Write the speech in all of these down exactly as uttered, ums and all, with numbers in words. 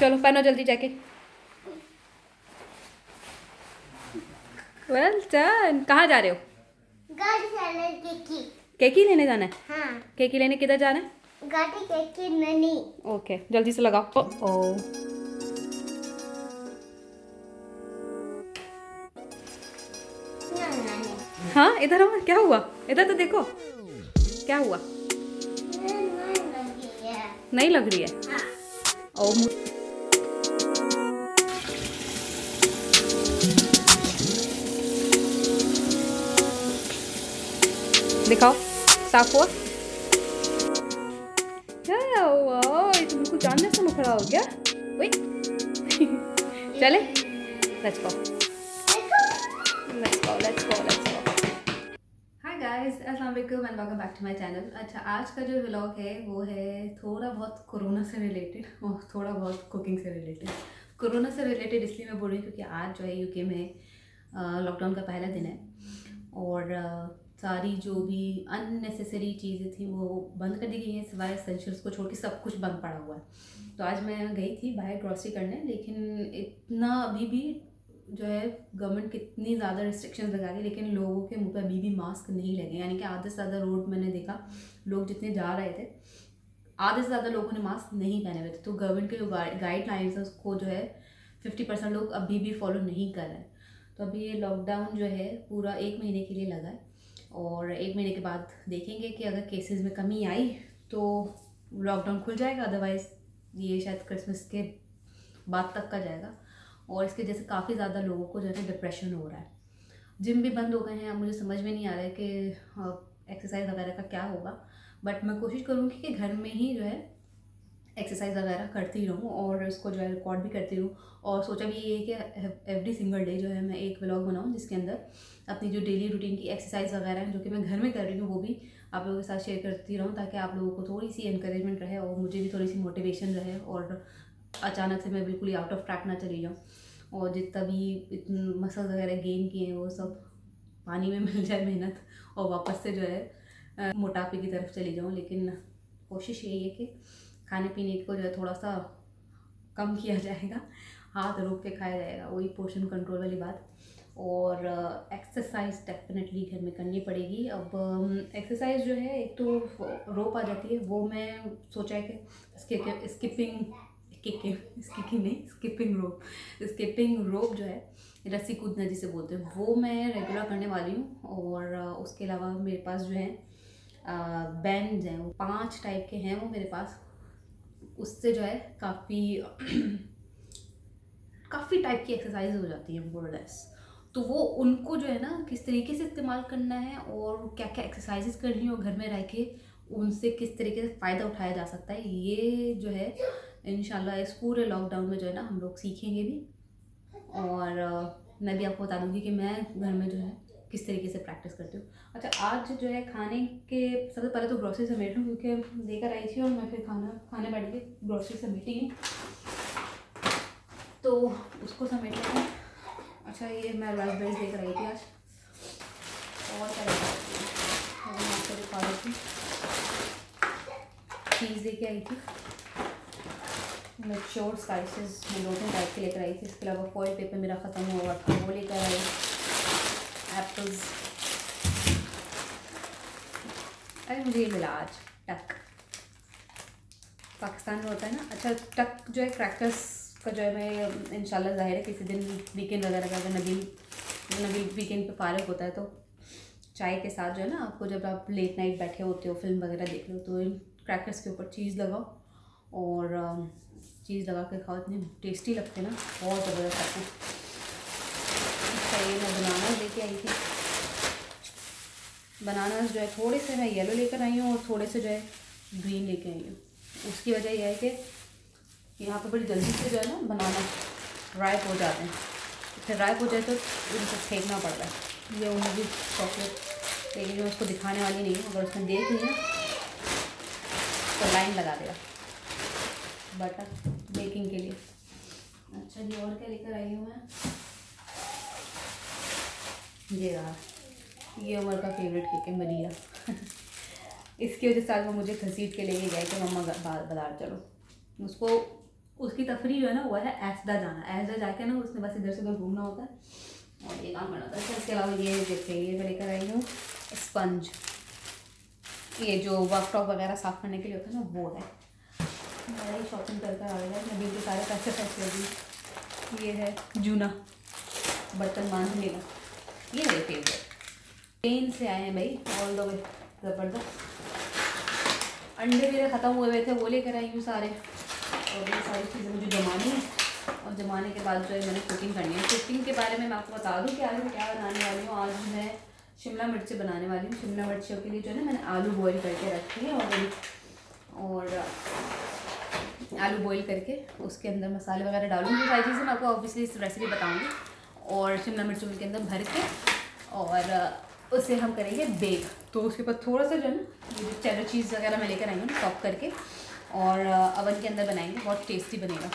चलो पहनो जल्दी जाके। Well done. कहाँ जा रहे हो? केकी केकी लेने जाना है? हाँ। केकी लेने किधर जाना है? केकी ननी। ओके जल्दी से लगाओ। ओ हाँ इधर आओ। क्या हुआ? इधर तो देखो क्या हुआ। नहीं लग रही है, है। हाँ। ओ दिखाओ साफ हुआ। तुमको जानने से मुखड़ा हो गया। चले let's go let's go let's go let's go. Guys अस्सलाम वालेकुम and welcome back to my channel. अच्छा आज का जो व्लॉग है वो है थोड़ा बहुत कोरोना से रिलेटेड और थोड़ा बहुत कुकिंग से रिलेटेड। कोरोना से रिलेटेड इसलिए मैं बोल रही हूँ क्योंकि आज जो है यूके में लॉकडाउन का पहला दिन है और आ, सारी जो भी अननेसेसरी चीज़ें थी वो बंद कर दी गई हैं, सिवाय एसेंशियल्स को छोड़ के सब कुछ बंद पड़ा हुआ है। तो आज मैं गई थी बाहर ग्रॉसरी करने, लेकिन इतना अभी भी जो है गवर्नमेंट कितनी ज़्यादा रिस्ट्रिक्शंस लगा रही, लेकिन लोगों के मुंह पर अभी भी मास्क नहीं लगे। यानी कि आधे से ज़्यादा रोड मैंने देखा लोग जितने जा रहे थे आधे से ज़्यादा लोगों ने मास्क नहीं पहने हुए थे। तो गवर्नमेंट के जो गाइडलाइंस है उसको जो है फिफ्टी परसेंट लोग अभी भी फॉलो नहीं कर रहे हैं। तो अभी ये लॉकडाउन जो है पूरा एक महीने के लिए लगा है और एक महीने के बाद देखेंगे कि अगर केसेज़ में कमी आई तो लॉकडाउन खुल जाएगा, अदरवाइज़ ये शायद क्रिसमस के बाद तक का जाएगा। और इसके जैसे काफ़ी ज़्यादा लोगों को जो है डिप्रेशन हो रहा है। जिम भी बंद हो गए हैं। मुझे समझ में नहीं आ रहा है कि एक्सरसाइज वगैरह का क्या होगा, बट मैं कोशिश करूँगी कि घर में ही जो है एक्सरसाइज वगैरह करती रहूँ और इसको जो है रिकॉर्ड भी करती रहूँ। और सोचा भी ये कि एवरी सिंगल डे जो है मैं एक व्लॉग बनाऊँ जिसके अंदर अपनी जो डेली रूटीन की एक्सरसाइज वगैरह है जो कि मैं घर में कर रही हूँ वो भी आप लोगों के साथ शेयर करती रहूँ, ताकि आप लोगों को थोड़ी सी एनकरेजमेंट रहे और मुझे भी थोड़ी सी मोटिवेशन रहे और अचानक से मैं बिल्कुल ही आउट ऑफ ट्रैक ना चली जाऊँ। और जितना भी इतने मसल वगैरह गेन किए हैं वो सब पानी में मिल जाए मेहनत और वापस से जो है मोटापे की तरफ चली जाऊँ। लेकिन कोशिश यही है कि खाने पीने को जो है थोड़ा सा कम किया जाएगा, हाथ रोक के खाया जाएगा, वही पोर्शन कंट्रोल वाली बात। और एक्सरसाइज डेफिनेटली घर में करनी पड़ेगी। अब एक्सरसाइज जो है एक तो रोप आ जाती है, वो मैं सोचा है कि स्किपिंग किकिंग स्किपिंग नहीं स्किपिंग रोप स्किपिंग रोप जो है रस्सी कूदना जिसे बोलते हैं वो मैं रेगुलर करने वाली हूँ। और उसके अलावा मेरे पास जो है बैंड्स हैं, वो पांच टाइप के हैं वो मेरे पास, उससे जो है काफ़ी काफ़ी टाइप की एक्सरसाइज हो जाती है मोरलेस। तो वो उनको जो है ना किस तरीके से इस्तेमाल करना है और क्या क्या एक्सरसाइजेस करनी है और घर में रह के उनसे किस तरीके से फ़ायदा उठाया जा सकता है, ये जो है इंशाल्लाह इस पूरे लॉकडाउन में जो है ना हम लोग सीखेंगे भी। और मैं भी आपको बता दूंगी कि मैं घर में जो है किस तरीके से प्रैक्टिस करती हूँ। अच्छा आज जो है खाने के सबसे पहले तो ग्रोसरी समेट लूँ क्योंकि लेकर आई थी और मैं फिर खाना खाने बैठ गई, ग्रोसरी समेटी हूँ तो उसको समेट लेंगे। अच्छा ये मैं राइसबेरी लेकर आई थी आज और आपको दिखा देती चीज़ लेके आई थी, मैच्योर स्लाइसेस मैं दो तीन टाइप के लेकर आई थी। इसके अलावा फॉइल पेपर मेरा ख़त्म हुआ था वो लेकर आई, एप्पल्स। अरे मुझे ये मिला आज टक, पाकिस्तान में होता है ना। अच्छा टक जो है क्रैकर्स का जो है मैं इंशाल्लाह जाहिर है किसी दिन वीकेंड वगैरह का, नबील नबील वीकेंड पे फारिग होता है तो चाय के साथ जो है ना आपको जब आप लेट नाइट बैठे होते हो फिल्म वगैरह देख लो तो क्रैकर्स के ऊपर चीज़ लगाओ और चीज़ लगा के खाओ, इतने टेस्टी लगते ना, बहुत ज़बरदस्त लगते। अच्छा ये मैं बनाना लेके आई थी, बनाना जो है थोड़े से मैं येलो लेकर आई हूँ और थोड़े से जो है ग्रीन लेके आई हूँ। उसकी वजह यह है कि यहाँ पे बड़ी जल्दी से जो है ना बनाना राइप हो जाते हैं, फिर राइप हो जाए तो उनको फेंकना पड़ता है। ये उन्हें भी चॉकलेट, लेकिन मैं उसको दिखाने वाली नहीं हूँ, अगर उसमें देख ली तो लाइन लगा देगा बटर बेकिंग के लिए। अच्छा जी और क्या लेकर आई हूँ मैं, ये रहा, ये उमर का फेवरेट केक है वनीला। इसकी वजह से आज वो मुझे घसीट के लेके गए कि मम्मा बाहर बाजार चलो, उसको उसकी तफरी जो है ना वो है ऐसदा जाना। ऐसदा जाके ना उसने बस इधर से उधर घूमना होता है और ये काम करना होता है। इसके अलावा ये देखिए ये मैं लेकर आई हूँ स्पंज, ये जो वर्कटॉप वगैरह साफ़ करने के लिए होता है ना वो है। मेरा ही शॉपिंग करके आ गया, मैं बिल्कुल सारे पैसे फैसे लगी। ये है जूना बर्तन बांधने का, ये मेरे फेवरेट पेन से आए हैं भाई ऑल द वे, ज़बरदस्त। अंडे मेरे ख़त्म हुए हुए थे वो लेकर आई हूँ सारे, और ये सारी चीज़ें मुझे जमानी है और जमाने के बाद जो है मैंने कुकिंग करनी है। कुकिंग के बारे में मैं आपको बता दूँ कि आज मैं क्या बनाने वाली हूँ। आज मैं शिमला मिर्ची बनाने वाली हूँ। शिमला मिर्चियों के लिए जो है ना मैंने आलू बॉईल करके रखी है, और और आलू बॉईल करके उसके अंदर मसाले वगैरह डालूँगी, सारी चीज़ें मैं आपको ऑब्वियसली इस रेसिपी बताऊँगी। और शिमला मिर्चियों के अंदर भर के और उसे हम करेंगे बेक। तो उसके ऊपर थोड़ा सा जो है ना ये चेडर चीज़ वगैरह मैं लेकर आई हूँ टॉप करके, और अवन के अंदर बनाएंगे, बहुत टेस्टी बनेगा।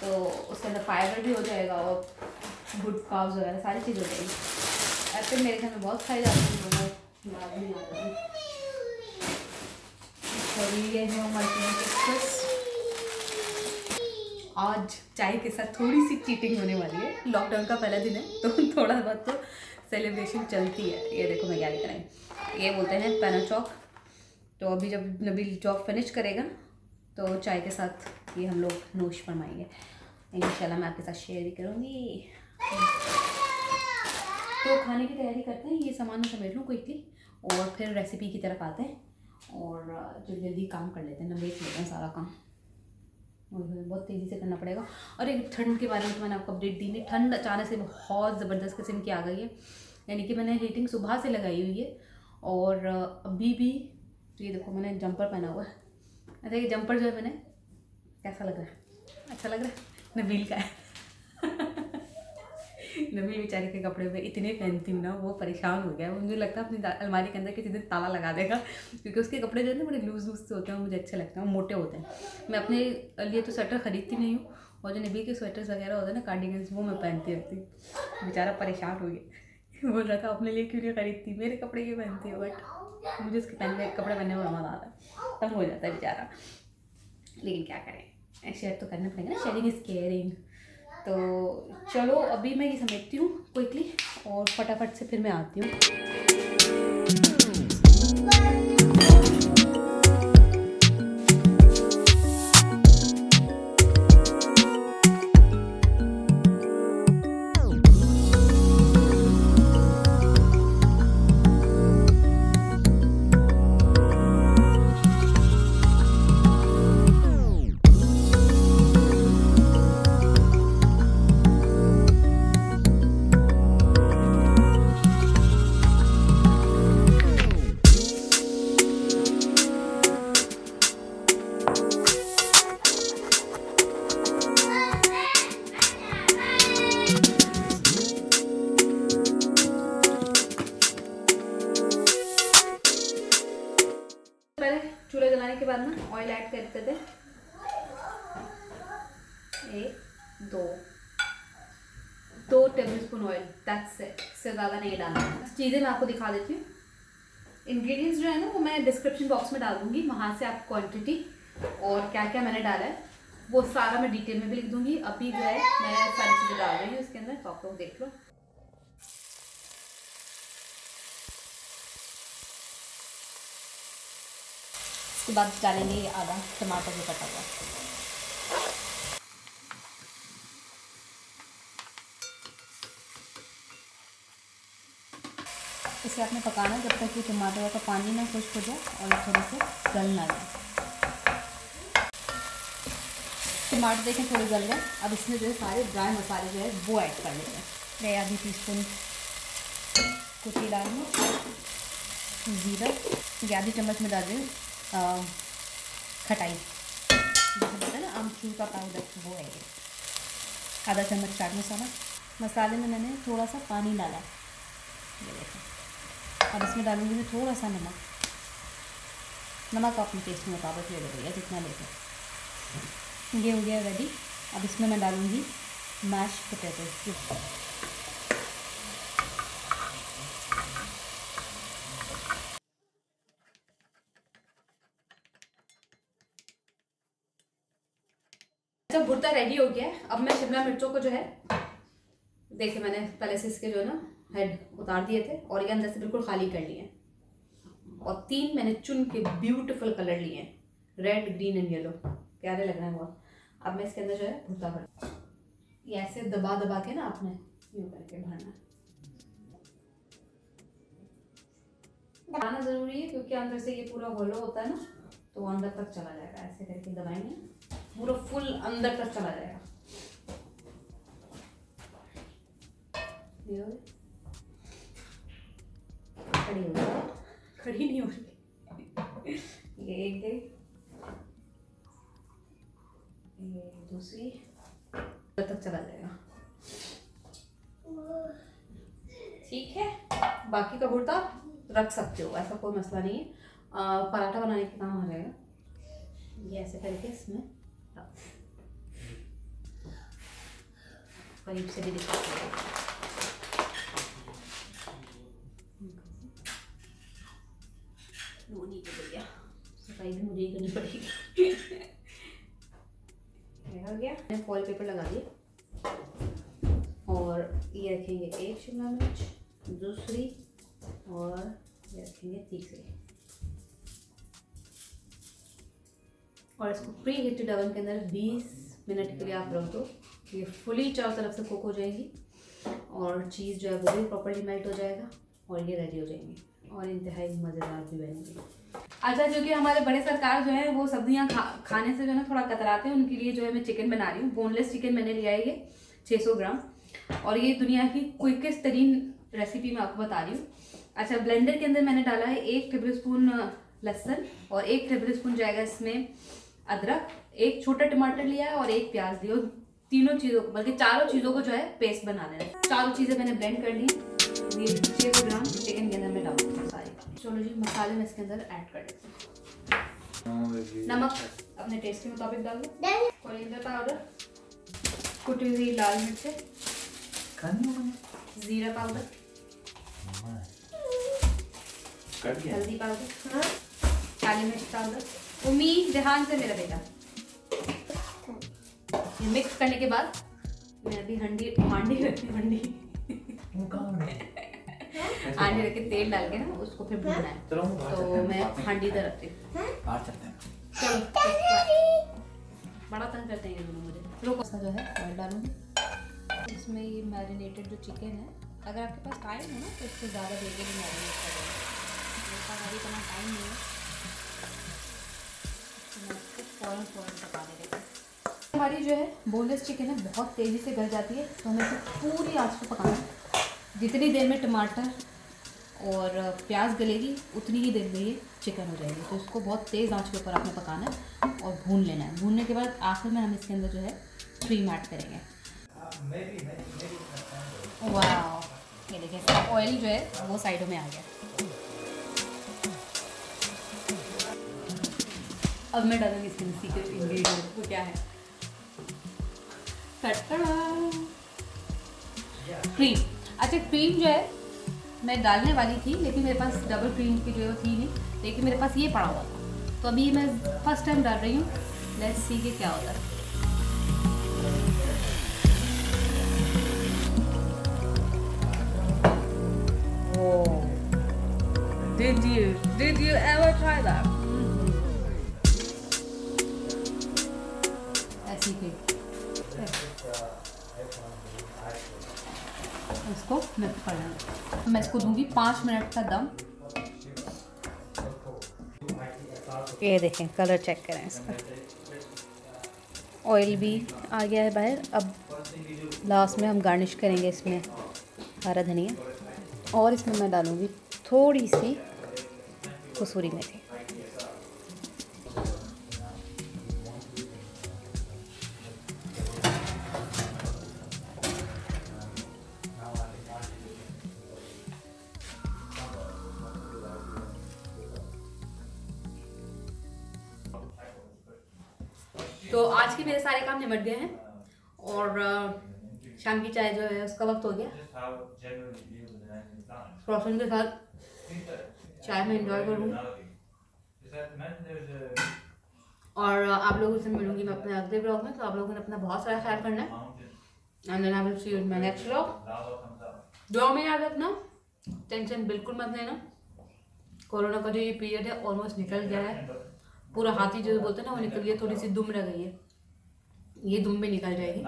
तो उसके अंदर फाइबर भी हो जाएगा और गुड कार्ब्स वगैरह सारी चीज़ हो जाएगी। ऐसे मेरे घर में बहुत खाई जाती है, बाद में आ जाती है। आज चाय के साथ थोड़ी सी चीटिंग होने वाली है, लॉकडाउन का पहला दिन है तो थोड़ा बहुत तो सेलिब्रेशन चलती है। ये देखो मैं क्या लेकर आई, ये बोलते हैं पैना चौक। तो अभी जब नबील जॉब फिनिश करेगा तो चाय के साथ ये हम लोग नोश फरमाएंगे, इंशाल्लाह मैं आपके साथ शेयर भी करूँगी। तो खाने की तैयारी करते हैं, ये सामान मैं समेट लूँ क्विकली और फिर रेसिपी की तरफ आते हैं और जल्दी जल्दी काम कर लेते हैं, नबेट लेते हैं सारा काम। बहुत तेज़ी से करना पड़ेगा। और एक ठंड के बारे में तो मैंने आपको अपडेट दी नहीं, ठंड अचानक से बहुत ज़बरदस्त किस्म की आ गई है, यानी कि मैंने हीटिंग सुबह से लगाई हुई है और अभी भी। तो ये देखो मैंने जंपर पहना हुआ है, अच्छा ये जंपर जो है मैंने कैसा लग रहा है, अच्छा लग रहा है, नबील का है। नबील बेचारे के कपड़े में इतने पहनती हूँ ना, वो परेशान हो गया है। मुझे लगता है अपनी अलमारी के अंदर किसी दिन ताला लगा देगा, क्योंकि उसके कपड़े जो है ना बड़े लूज लूज से होते हैं, मुझे अच्छे लगते हैं, मोटे होते हैं। मैं अपने लिए तो स्वेटर खरीदती नहीं हूँ, और जो नबील के स्वेटर्स वगैरह होते हैं ना कार्डिगन्स वो मैं पहनती रहती हूँ। बेचारा परेशान हो गया, बोल रहा था अपने लिए क्यों नहीं खरीदती, मेरे कपड़े क्यों पहनती है, बट मुझे उसके पहनने कपड़े पहनने में मज़ा आता है, तंग हो जाता है बेचारा। लेकिन क्या करें, शेयर तो करना पड़ेगा ना, शेयरिंग इज़ केयरिंग। तो चलो अभी मैं ये समेटती हूँ क्विकली और फटाफट से फिर मैं आती हूँ। ऑयल ऐड करते थे, एक दो दो tablespoon oil, that's it, इससे ज़्यादा नहीं डालना। चीज़ें मैं आपको दिखा देती हूँ। इंग्रेडिएंट्स जो है ना वो मैं डिस्क्रिप्शन बॉक्स में डाल दूँगी, वहाँ से आप क्वांटिटी और क्या क्या मैंने डाला है वो सारा मैं डिटेल में भी लिख दूँगी। अभी जो है मैं सारी चीज़ें डाल रही हूँ इसके अंदर, तो आप लोग देख लो। उसके बाद डालेंगे ये आधा टमाटर जो कटा हुआ, इसे आपने पकाना है जब तक कि टमाटर का पानी ना खुश्क हो जाए और थोड़े से गल ना जाए। टमाटर देखें थोड़े गल गए, अब इसमें जो है सारे ड्राई मसाले जो है वो ऐड कर लेंगे। मैं आधी टी स्पून कुटी डालूँ, जीरा या आधी चम्मच में डाल दें, खटाई जैसे बोलते हैं ना आमचूर का पाउडर वो है, आधा चम्मच चाट मसाला। मसाले में मैंने थोड़ा सा पानी डाला, ये देखो। अब इसमें डालूंगी मैं थोड़ा सा नमक, नमक अपने टेस्ट के मुताबिक ले लो भैया जितना लेते। ये हो गया रेडी। अब इसमें मैं डालूंगी मैश पोटैटो, इसका भुर्ता रेडी हो गया है। अब मैं शिमला मिर्चों को जो है देखिए मैंने पहले से इसके जो है ना हेड उतार दिए थे और ये अंदर से बिल्कुल खाली कर लिए और तीन मैंने चुन के ब्यूटीफुल कलर लिए हैं, रेड, ग्रीन एंड येलो, प्यारे लग रहे हैं बहुत। अब मैं इसके अंदर जो है भुर्ता भर, ये ऐसे दबा दबा के ना आपने यूँ करके भरना है, दबाना ज़रूरी है क्योंकि अंदर से ये पूरा होलो होता है ना तो अंदर तक चला जाएगा। ऐसे करके दबाएंगे पूरा फुल अंदर तक चला जाएगा। खड़ी हो गया, खड़ी नहीं हो रही ये एक गई, ये दूसरी, अंदर तक चला जाएगा। ठीक है, बाकी का भुर्ता रख सकते हो, ऐसा कोई मसला नहीं है। पराठा बनाने के काम आ जाएगा। ये ऐसे करके इसमें करीब से भी दिखा सफाई भी मुझे ही करनी पड़ेगी। हो गया, मैंने फॉइल पेपर लगा दिया और ये रखेंगे एक शिमला मिर्च, दूसरी और ये रखेंगे तीसरी और इसको प्री हीटेड ओवन के अंदर बीस मिनट के लिए आप रख दो। ये फुली चारों तरफ से कुक हो जाएगी और चीज़ जो है वो भी प्रॉपर्ली मेल्ट हो जाएगा और ये रेडी हो जाएंगे और इंतहाई मज़ेदार भी बनेंगे। अच्छा, जो कि हमारे बड़े सरकार जो है वो सब्जियां खा खाने से जो है थोड़ा कतराते हैं, उनके लिए जो है मैं चिकन बना रही हूँ। बोनलेस चिकन मैंने लिया है ये छः सौ ग्राम और ये दुनिया की क्विकेस्ट तरीन रेसिपी मैं आपको बता रही हूँ। अच्छा, ब्लेंडर के अंदर मैंने डाला है एक टेबल स्पून लहसुन और एक टेबल स्पून जाएगा इसमें अदरक, एक छोटा टमाटर लिया है और एक प्याज लिया। तीनों चीज़ों को बल्कि चारों चीज़ों को जो है पेस्ट बना लेना है। चारों चीज़ें मैंने ब्लेंड कर ली। ये छः सौ ग्राम चिकन के अंदर मैं डालूँगी सारे। चलो जी, मसाले मैं इसके अंदर ऐड कर देती हूँ। नमक अपने टेस्ट के मुताबिक डाल दो, कोरिएंडर पाउडर, कुटी हुई लाल मिर्च, जीरा पाउडर, हल्दी पाउडर, काली मिर्च पाउडर। उम्मीद जहान से मेरा बेटा। ये मिक्स करने के बाद मैं अभी हंडी हांडी रखती हंडी हांडी रख के तेल डाल के ना उसको फिर भूनना है। चलो तो मैं हांडी इधर रखती हूँ। चलो बड़ा तंग करते हैं ये दोनों मुझे। रोको जो है मैं डालूँगी इसमें ये मैरिनेटेड जो चिकन है। अगर आपके पास टाइम हो ना तो इससे ज़्यादा देर के लिए मैरिनेट करेंगे, इतना टाइम नहीं है। हमारी जो है बोनलेस चिकन है बहुत तेज़ी से गल जाती है तो हमें इसे पूरी आंच पर पकाना है। जितनी देर में टमाटर और प्याज गलेगी उतनी ही देर में ये चिकन हो जाएगी। तो इसको बहुत तेज़ आंच के ऊपर आपने पकाना है और भून लेना है। भूनने के बाद आखिर में हम इसके अंदर जो है क्रीम ऐड करेंगे। वाह, ये देखिए इसका ऑयल जो है वो साइडों में आ गया। अब मैं डालूंगी इसमें सीक्रेट इंग्रेडिएंट, वो क्या है, क्रीम। अच्छा, क्रीम जो है मैं डालने वाली थी लेकिन मेरे पास डबल क्रीम की जो है वो थी नहीं, लेकिन मेरे पास ये पड़ा हुआ था तो अभी मैं फर्स्ट टाइम डाल रही हूँ। लेट्स सी कि क्या होता है। Did you, did you ever try that? इसको मिक्स कर लेंगे। मैं इसको दूंगी पाँच मिनट का दम। ये देखें, कलर चेक करें इसका, ऑयल भी आ गया है बाहर। अब लास्ट में हम गार्निश करेंगे इसमें हरा धनिया और इसमें मैं डालूंगी थोड़ी सी कसूरी मेथी। तो आज के मेरे सारे काम निमट गए हैं और शाम की चाय जो है उसका वक्त हो गया। प्रोफेशन के साथ चाय में एंजॉय करूँगी। और आप लोगों से मिलूंगी मैं अपने अगले ब्लॉग में। तो आप लोगों ने अपना बहुत सारा ख्याल करना है। दुआ में याद रखना, टेंशन बिल्कुल मत लेना। कोरोना का जो ये पीरियड है ऑलमोस्ट निकल गया है, पूरा हाथी जो बोलते हैं ना वो निकल गया, थोड़ी सी दुम रह गई है, ये दुम भी निकल जाएगी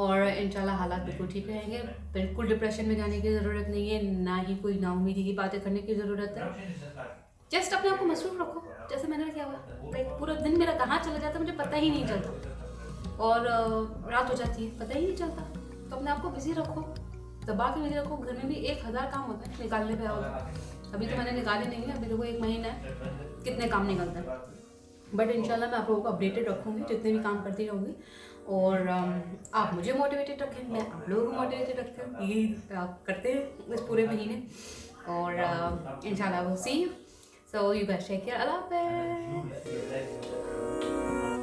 और इंशाल्लाह हालात बिल्कुल ठीक रहेंगे। बिल्कुल डिप्रेशन में जाने की ज़रूरत नहीं है, ना ही कोई नाउमीदी की बातें करने की ज़रूरत है। जस्ट अपने आप को मसरूफ़ रखो। जैसे मैंने क्या हुआ, लाइक पूरा दिन मेरा कहाँ चला जाता मुझे पता ही नहीं चलता, और रात हो जाती है पता ही नहीं चलता। तो अपने आप को बिज़ी रखो, दबा के बिजी रखो। घर में भी एक हज़ार काम होता है, निकालने पे आओ। अभी तो मैंने निकाले नहीं है, अभी देखो एक महीना है कितने काम निकलते हैं। बट इंशाल्लाह मैं आप लोगों को अपडेटेड रखूँगी, जितने भी काम करती रहूँगी। और आप मुझे मोटिवेटेड रखें, मैं आप लोगों को मोटिवेटेड रखती हूँ। यही आप करते हैं इस पूरे महीने। और इंशाल्लाह वो see so you guys take care. अल्लाह हाफ़िज़।